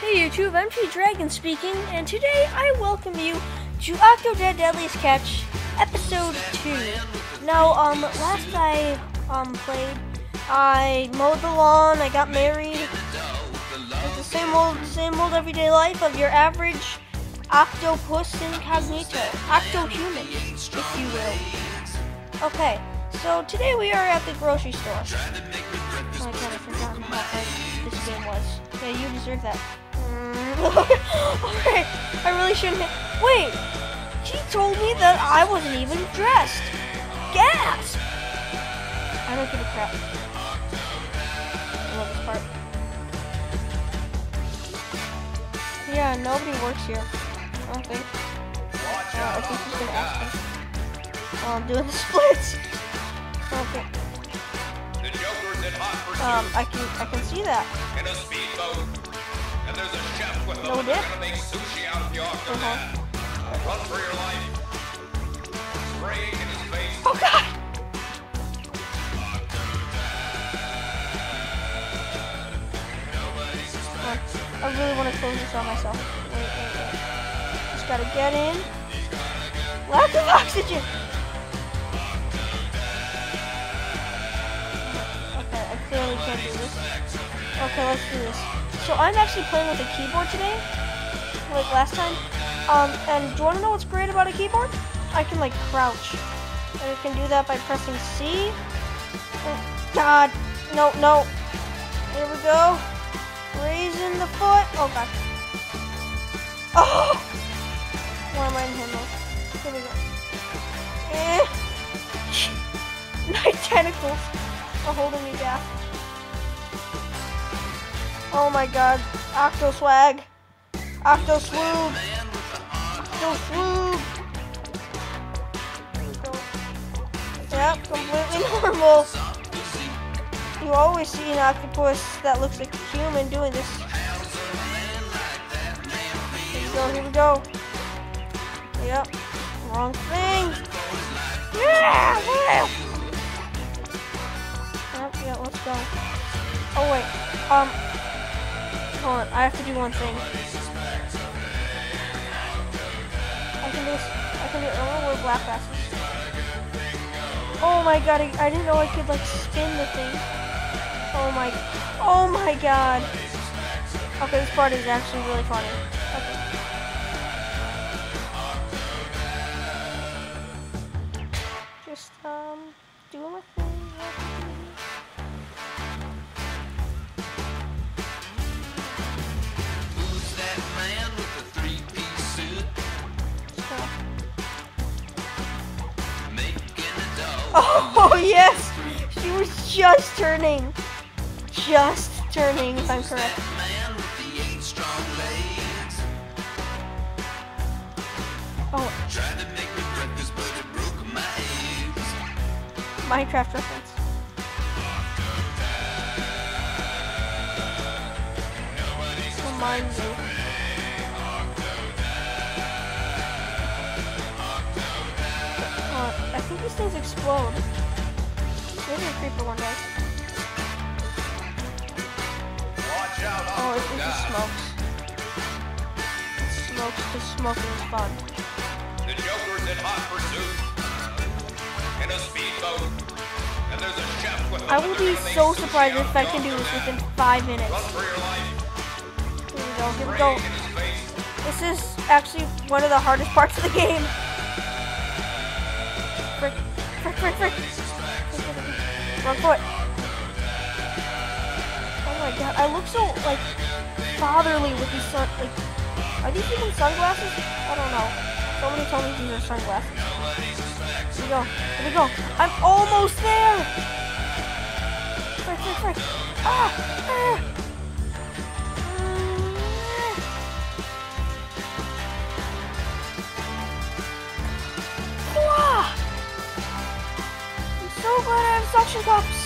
Hey YouTube, MT Dragon speaking, and today I welcome you to Octodad Deadliest Catch, Episode 2. Now, last I, played, I mowed the lawn, I got married. It's the same old everyday life of your average octopus incognito, octo-human, if you will. Okay, so today we are at the grocery store. Oh my god, I forgot how hard this game was. Yeah, you deserve that. Okay, I really shouldn't have. Wait, she told me that I wasn't even dressed. Gasp! I don't give a crap. I love this part. Yeah, nobody works here. I don't think. I think she's gonna ask me. Oh, I'm doing the splits. Okay. I can see that. In a speedboat. And there's a chef with a little bit to make sushi out of the Octodad. Run for your life. Spraying in his face. Oh god! I really want to close this on myself. Wait. Just gotta get in. Lots of oxygen! Okay, I clearly can't do this. Okay, let's do this. So I'm actually playing with a keyboard today, like last time. And do you want to know what's great about a keyboard? I can like crouch, and I can do that by pressing C. Oh, god, no. Here we go, raising the foot. Oh god. Oh, why am I in here? Here we go. My tentacles are holding me back. Oh my god, Octo Swag, Octo Swoop, Octo Swoop. Yep, completely normal. You always see an octopus that looks like a human doing this. Here we go. Yep, wrong thing. Yeah, wow. Yep, let's go. Oh wait, hold on, I have to do one thing. I can do this. I want to wear black glasses. Oh my god, I didn't know I could like spin the thing. Oh my god. Okay, this part is actually really funny. Okay. Just, do my thing. Oh yes, she was just turning, if I'm correct. Oh, Minecraft reference. Remind me. I think these things explode. Maybe a creeper one day. Watch out, oh, it just smokes. Smokes, because smoking is fun. The Joker's in hot pursuit. In a speedboat. And there's a chef with a... I will be so surprised if I can do this within 5 minutes. Here we go. This is actually one of the hardest parts of the game. Frick. Wrong foot. Oh my god, I look so, like, fatherly with these are these even sunglasses? I don't know. Somebody told me these are sunglasses. Here we go. I'm almost there! Frick. Ah! I'm so glad I have suction cups,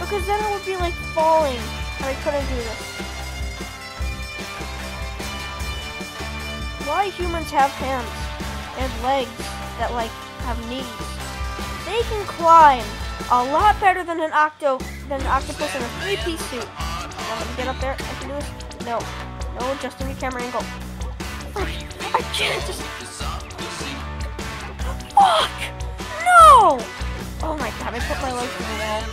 because then I would be like falling, and I couldn't do this. Why humans have hands and legs that like have knees? They can climb a lot better than an octopus in a three-piece suit. Let me get up there. I can do this. No, Oh, just in the camera angle. I can't just... Fuck! No! Oh my god, I put my legs in the wall.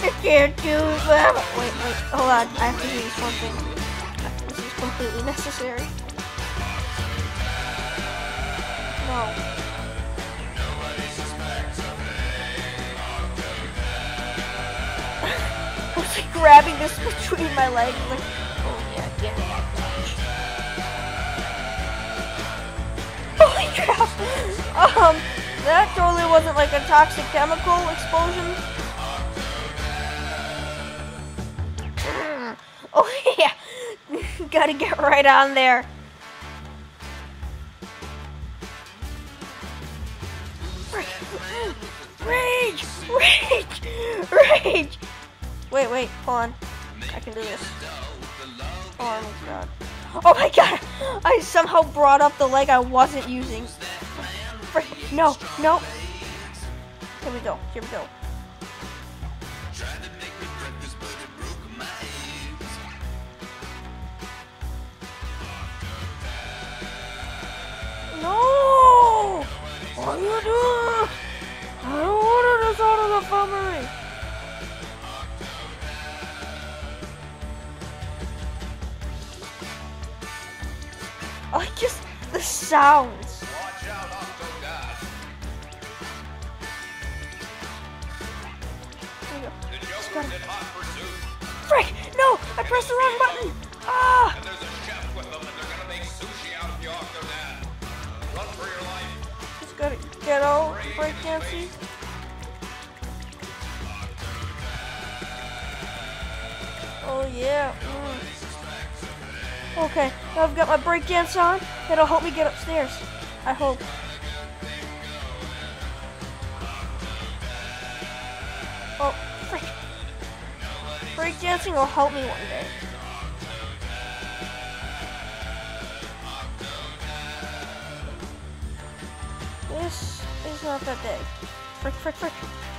I can't do that. Wait, wait, hold on. I have to do something. This is completely necessary. No. I was like grabbing this between my legs. Like, oh yeah, yeah, yeah. Holy crap! That totally wasn't like a toxic chemical explosion. Oh yeah, gotta get right on there. Rage, rage, rage. Wait, wait, hold on. I can do this. Oh my god. Oh my god. I somehow brought up the leg I wasn't using. No, no. Here we go. Here we go. No! What do you do? I don't want to just out of the family. I like just the sounds. Watch out, Octodad. There you go. Just got it. Frick! No! I pressed the wrong button! Ah! And there's a chef with them and they're gonna make sushi out of you, Octodad. Run for your life. Just gotta get out, break dancing. Oh yeah. Mm. Okay, now I've got my breakdance on. That'll help me get upstairs. I hope. Oh, frick. Breakdancing will help me one day. This is not that big. Frick, frick, frick.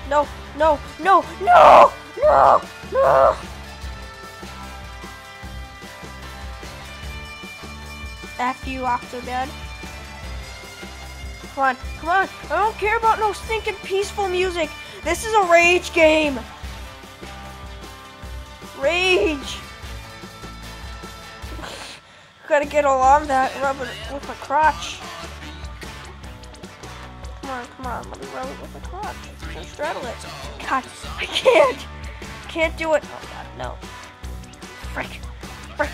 No, no, no, no, no, no. After you, Octodad. Come on, come on. I don't care about no stinking peaceful music. This is a rage game. Rage. Gotta get along that. Rub it with my crotch. Come on, come on, let me rub it with a clutch. I'm gonna straddle it. God, I can't. Can't do it. Oh god, no. Frick. Frick.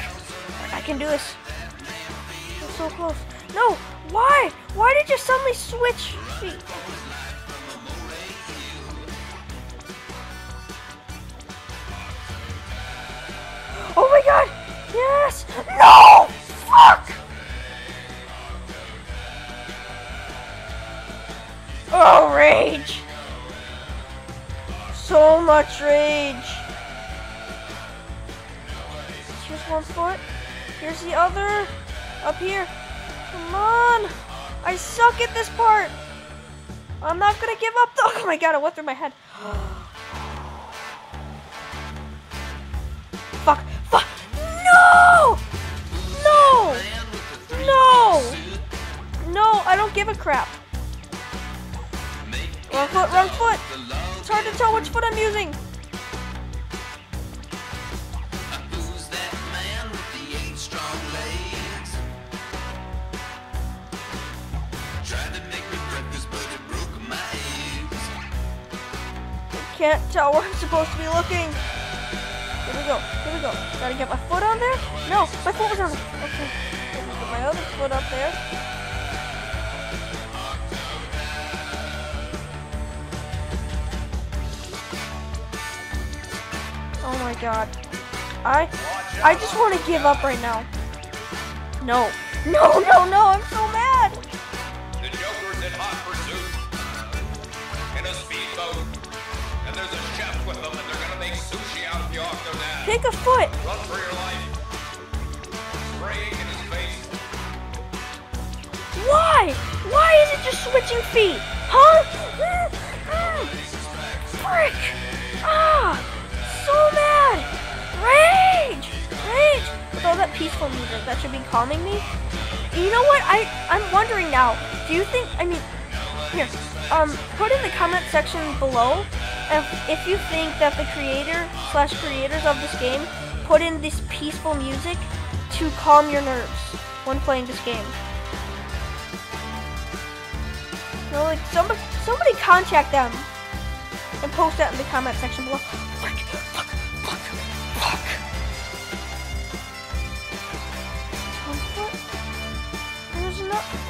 I can do this. I'm so close. No, why? Why did you suddenly switch feet? Oh my god! Yes! No! Fuck! Oh, rage! So much rage! Here's one foot. Here's the other. Up here. Come on! I suck at this part! I'm not gonna give up though! Oh my god, I went through my head. Fuck! Fuck! No! No! No! No, I don't give a crap. Wrong foot, wrong foot! It's hard to tell which foot I'm using! I can't tell where I'm supposed to be looking! Here we go, here we go. Gotta get my foot on there? No, my foot was on there! Okay, let me put my other foot up there. Oh my god. I just want to give up right now. No. No, no, no, I'm so mad. The Joker's in hot pursuit. In a speedboat. And there's a chef with them and they're going to make sushi out of the Octodad. Pick a foot. Run for your life. Spraying in his face. Why? Why is it just switching feet? Huh? Frick. Ah. So mad! peaceful music that should be calming me. You know what? I'm wondering now. Do you think? I mean, here, put in the comment section below if you think that the creators of this game put in this peaceful music to calm your nerves when playing this game. You know, like somebody contact them and post that in the comment section below. Fuck. There's no. Okay.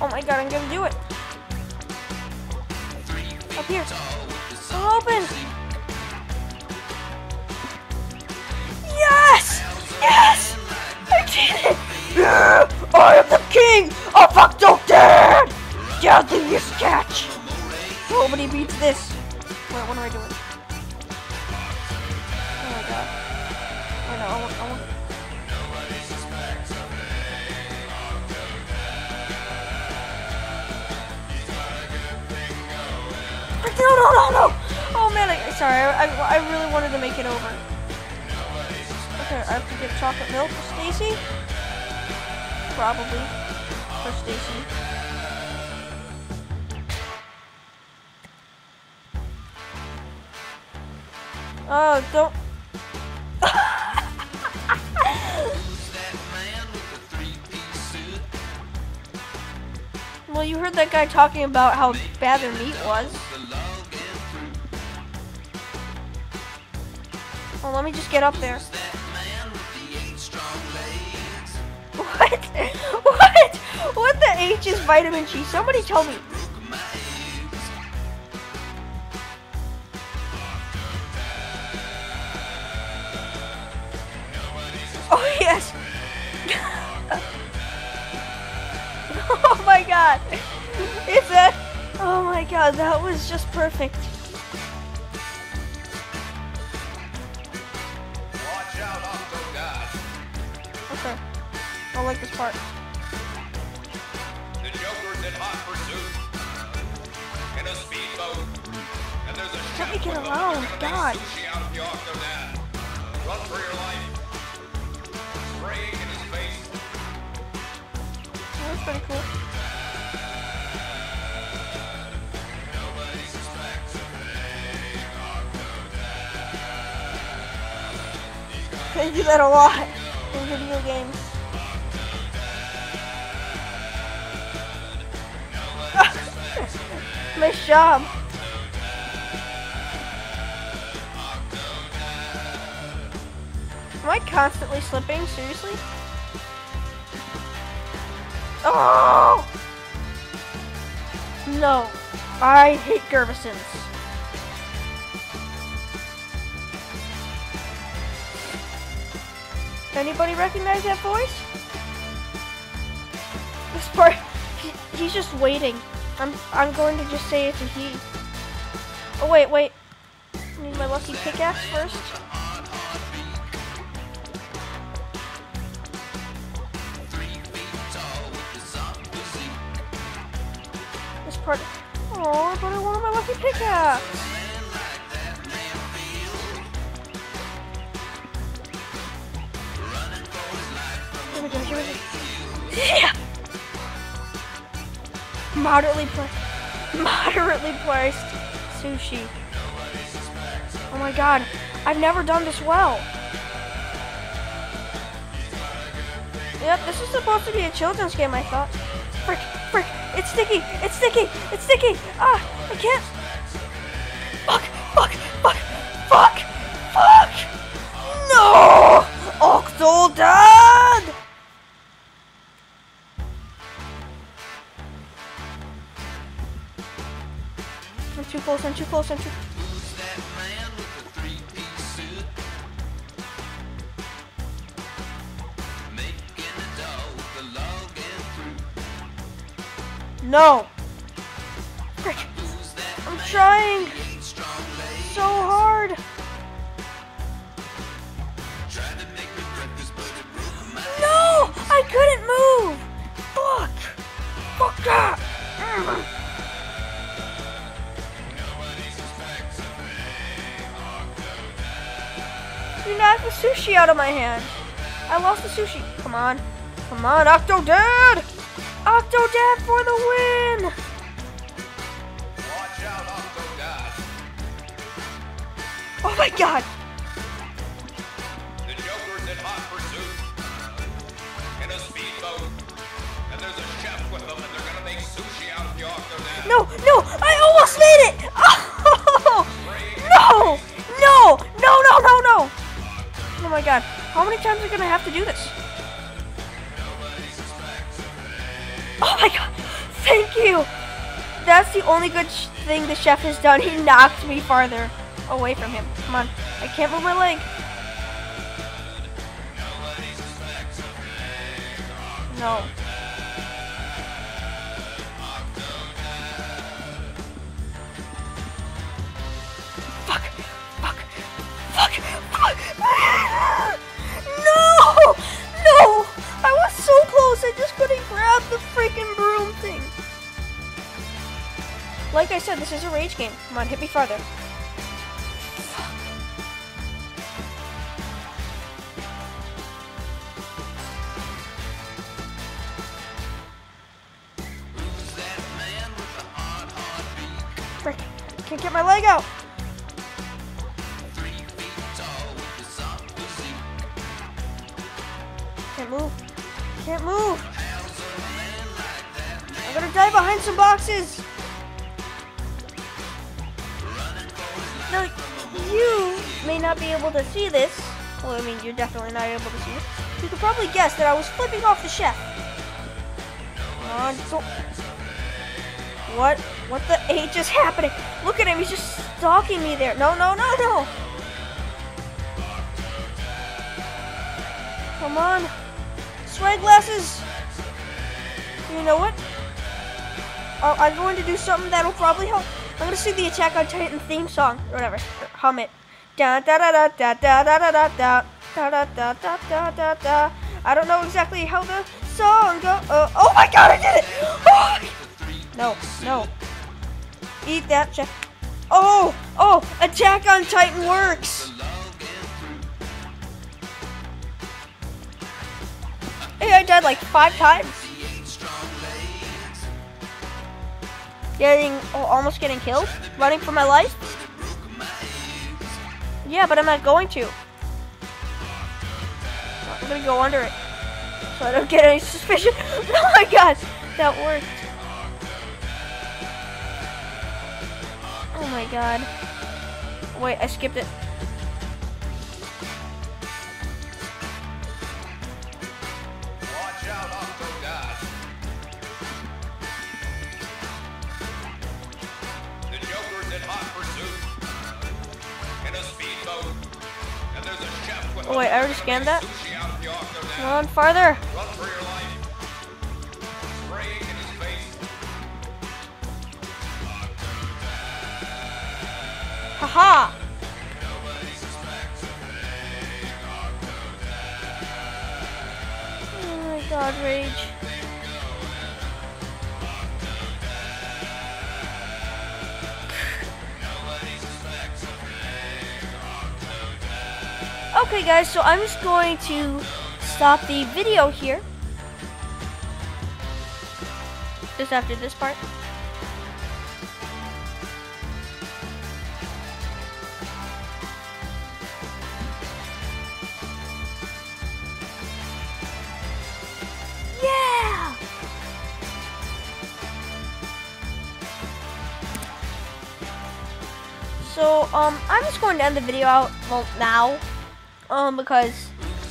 Oh my god, I'm gonna do it. Up here. Open! Yes! Yes! I did it! Yeah! I am the king of Octodad! Deadliest Catch! Nobody beats this. Wait, what am I doing? Oh my god. Wait, no, I want No! Oh man, sorry. I really wanted to make it over. Okay, I have to get chocolate milk for Stacy. Probably for Stacy. Oh, don't. Well, you heard that guy talking about how bad their meat was. Well, let me just get up there. What? What? What the H is vitamin G? Somebody tell me. Oh, yes. Oh, my God. It's that. Oh, my God. That was just perfect. Okay. I don't like this part. The Joker's in hot pursuit. In a speedboat. And there's a ship. Let me get around, God. Run for your life. Spraying in his face. That's pretty cool. Nobody suspects a big Octodad. They do that a lot. In video games. My job. Am I constantly slipping? Seriously? Oh! No. I hate Gervason's. Anybody recognize that voice? This part, he's just waiting. I'm going to just say it's a he. Oh wait. I need my lucky pickaxe first. This part. Oh, but I want my lucky pickaxe. Yeah. Moderately priced sushi. Oh my god, I've never done this well. Yep, this is supposed to be a children's game, I thought. Frick, it's sticky. Ah, I can't. Fuck. No, Octodad. I'm too close. Who's that man with the three-piece suit? Making a dough with the log and fruit. No! Frick! I'm trying so hard! No! I couldn't move! Fuck! Fuck that! sushi out of my hand. I lost the sushi. Come on. Come on, Octodad! Octodad for the win! Watch out, Octodad. Oh my god! The Joker's in hot pursuit. In a speedboat. And there's a chef with them and they're gonna make sushi out of the Octodad. No, no! I almost made it! Oh! No! No! No, no, no, no! Oh my god. How many times are we gonna have to do this? Oh my god, thank you! That's the only good thing the chef has done. He knocked me farther away from him. Come on, I can't move my leg. No. Fuck, fuck, fuck, fuck! No! No! I was so close, I just couldn't grab the freaking broom thing. Like I said, this is a rage game. Come on, hit me farther. Frick, I can't get my leg out. Can't move. Can't move. I'm gonna die behind some boxes. Now, you may not be able to see this. Well, I mean, you're definitely not able to see it. You could probably guess that I was flipping off the chef. What? What the H is happening? Look at him. He's just stalking me there. No, no, no, no. Come on. Swag glasses. You know what? I'm going to do something that'll probably help. I'm going to sing the Attack on Titan theme song. Or whatever. Hum it. Da da da da da da da da da da da da da da. I don't know exactly how the song goes. Oh my god, I did it! No, no. Eat that, chef. Oh, oh, Attack on Titan works. I died like 5 times. Almost getting killed, running for my life. Yeah, but I'm not going to. I'm gonna go under it, so I don't get any suspicion. Oh my gosh, that worked. Oh my god. Wait, I skipped it. Oh wait, I already scanned that? Come on, farther! Haha! Oh my god, rage. Okay guys, so I'm just going to stop the video here. Just after this part. Yeah! So, I'm just going to end the video out, well, now. Because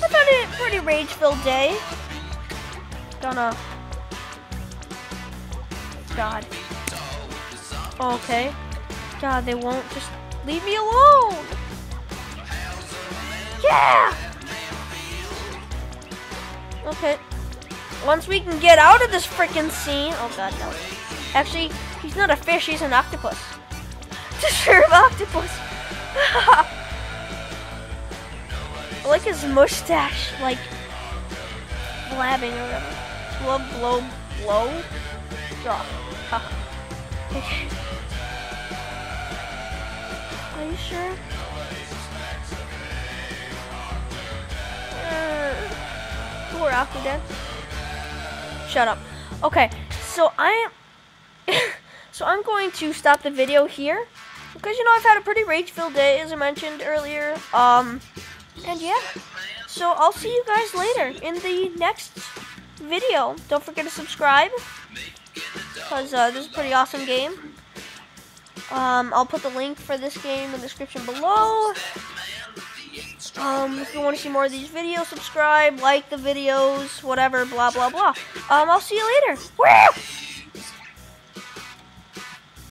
I've had a pretty rage-filled day. Gonna... God. Okay. God, they won't just leave me alone. Yeah! Okay. Once we can get out of this freaking scene... Oh, God, no. Actually, he's not a fish, he's an octopus. To serve octopus. Haha. I like his mustache, like, blabbing or whatever. Blow, blow, blow. Drop. Okay. Are you sure? were Octodad. Shut up. Okay, so I'm going to stop the video here because you know I've had a pretty rage-filled day, as I mentioned earlier. And yeah, so I'll see you guys later in the next video. Don't forget to subscribe because this is a pretty awesome game. I'll put the link for this game in the description below. If you want to see more of these videos, subscribe, like the videos, whatever, blah, blah, blah. I'll see you later. Woo!